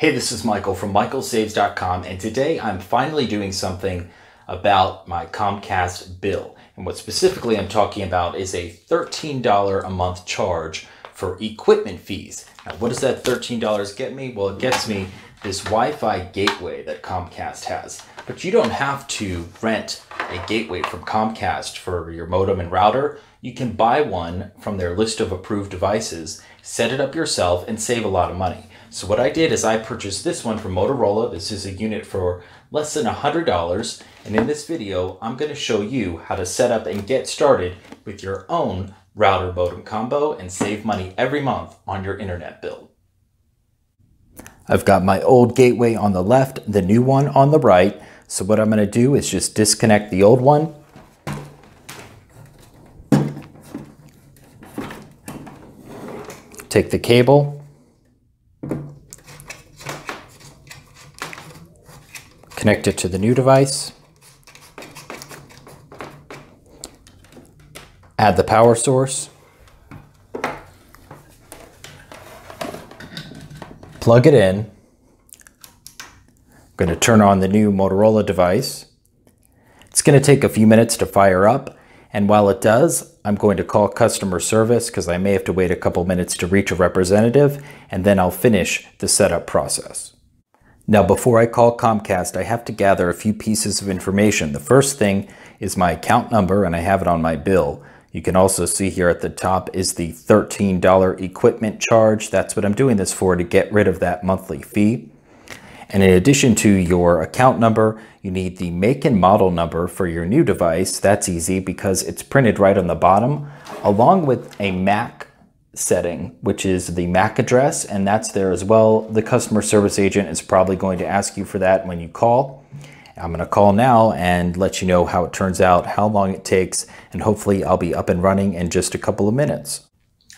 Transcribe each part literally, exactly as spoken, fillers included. Hey, this is Michael from michael saves dot com, and today I'm finally doing something about my Comcast bill. And what specifically I'm talking about is a thirteen dollars a month charge for equipment fees. Now, what does that thirteen dollars get me? Well, it gets me this Wi-Fi gateway that Comcast has. But you don't have to rent a gateway from Comcast for your modem and router. You can buy one from their list of approved devices, set it up yourself, and save a lot of money. So what I did is I purchased this one from Motorola. This is a unit for less than one hundred dollars. And in this video, I'm going to show you how to set up and get started with your own router modem combo and save money every month on your internet bill. I've got my old gateway on the left, the new one on the right. So what I'm going to do is just disconnect the old one. Take the cable. Connect it to the new device, add the power source, plug it in. I'm going to turn on the new Motorola device. It's going to take a few minutes to fire up, and while it does, I'm going to call customer service because I may have to wait a couple minutes to reach a representative, and then I'll finish the setup process. Now, before I call Comcast, I have to gather a few pieces of information. The first thing is my account number, and I have it on my bill. You can also see here at the top is the thirteen dollars equipment charge. That's what I'm doing this for, to get rid of that monthly fee. And in addition to your account number, you need the make and model number for your new device. That's easy because it's printed right on the bottom, along with a M A C setting, which is the M A C address, and that's there as well. The customer service agent is probably going to ask you for that when you call. I'm going to call now and let you know how it turns out, how long it takes, and hopefully I'll be up and running in just a couple of minutes.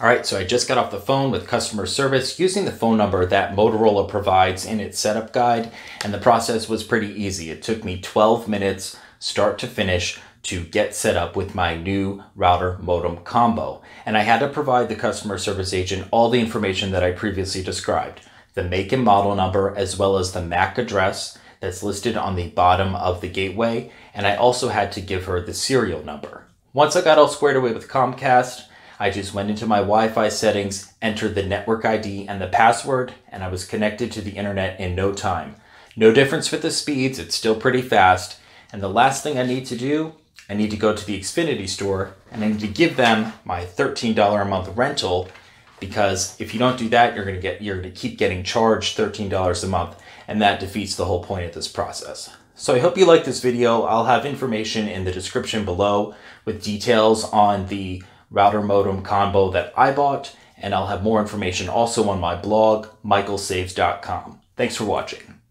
All right, so I just got off the phone with customer service using the phone number that Motorola provides in its setup guide, and the process was pretty easy. It took me twelve minutes, start to finish, to get set up with my new router modem combo. And I had to provide the customer service agent all the information that I previously described, the make and model number, as well as the M A C address that's listed on the bottom of the gateway. And I also had to give her the serial number. Once I got all squared away with Comcast, I just went into my Wi-Fi settings, entered the network I D and the password, and I was connected to the internet in no time. No difference with the speeds, it's still pretty fast. And the last thing I need to do, I need to go to the Xfinity store, and I need to give them my thirteen dollars a month rental, because if you don't do that, you're going to get you're going to keep getting charged thirteen dollars a month, and that defeats the whole point of this process. So I hope you like this video. I'll have information in the description below with details on the router modem combo that I bought, and I'll have more information also on my blog, michael saves dot com. Thanks for watching.